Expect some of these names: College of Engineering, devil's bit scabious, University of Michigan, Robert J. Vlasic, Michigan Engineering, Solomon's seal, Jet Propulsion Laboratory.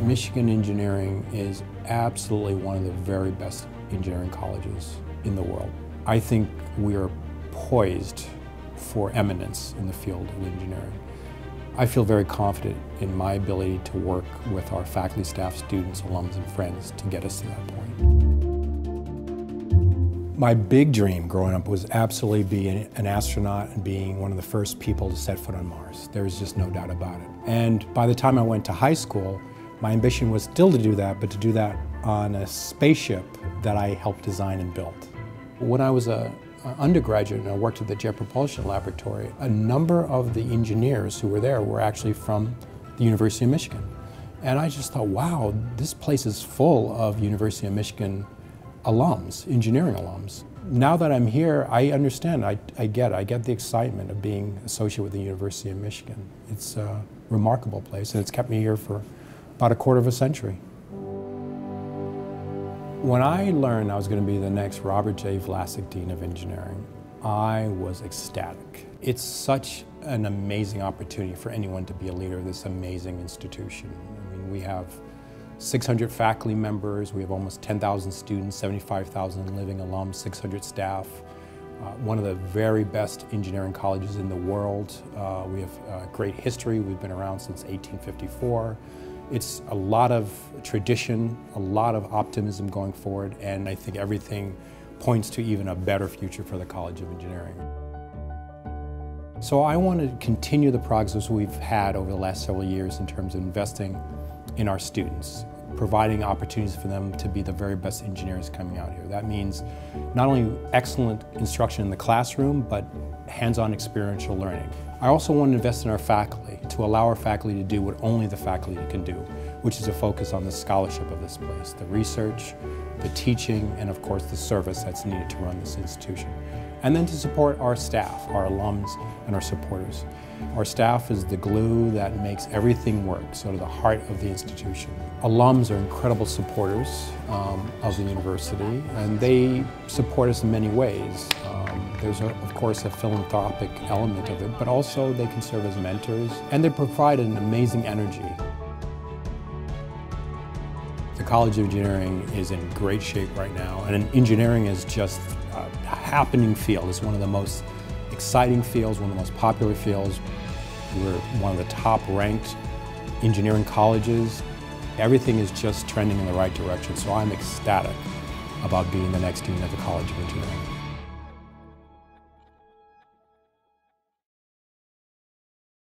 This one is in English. Michigan Engineering is absolutely one of the very best engineering colleges in the world. I think we are poised for eminence in the field of engineering. I feel very confident in my ability to work with our faculty, staff, students, alums, and friends to get us to that point. My big dream growing up was absolutely being an astronaut and being one of the first people to set foot on Mars. There was just no doubt about it. And by the time I went to high school, my ambition was still to do that, but to do that on a spaceship that I helped design and build. When I was an undergraduate and I worked at the Jet Propulsion Laboratory, a number of the engineers who were there were actually from the University of Michigan. And I just thought, wow, this place is full of University of Michigan alums, engineering alums. Now that I'm here, I understand, I get the excitement of being associated with the University of Michigan. It's a remarkable place, and it's kept me here for about a quarter of a century. When I learned I was going to be the next Robert J. Vlasic Dean of Engineering, I was ecstatic. It's such an amazing opportunity for anyone to be a leader of this amazing institution. I mean, we have 600 faculty members, we have almost 10,000 students, 75,000 living alums, 600 staff. One of the very best engineering colleges in the world. We have great history. We've been around since 1854. It's a lot of tradition, a lot of optimism going forward, and I think everything points to even a better future for the College of Engineering. So I want to continue the progress we've had over the last several years in terms of investing in our students, providing opportunities for them to be the very best engineers coming out here. That means not only excellent instruction in the classroom, but hands-on experiential learning. I also want to invest in our faculty, to allow our faculty to do what only the faculty can do, which is a focus on the scholarship of this place, the research, the teaching, and of course the service that's needed to run this institution. And then to support our staff, our alums, and our supporters. Our staff is the glue that makes everything work, sort of the heart of the institution. Alums are incredible supporters of the university, and they support us in many ways. There's, of course, a philanthropic element of it, but also they can serve as mentors, and they provide an amazing energy. The College of Engineering is in great shape right now, and engineering is just a happening field. It's one of the most exciting fields, one of the most popular fields. We're one of the top-ranked engineering colleges. Everything is just trending in the right direction, so I'm ecstatic about being the next dean of the College of Engineering.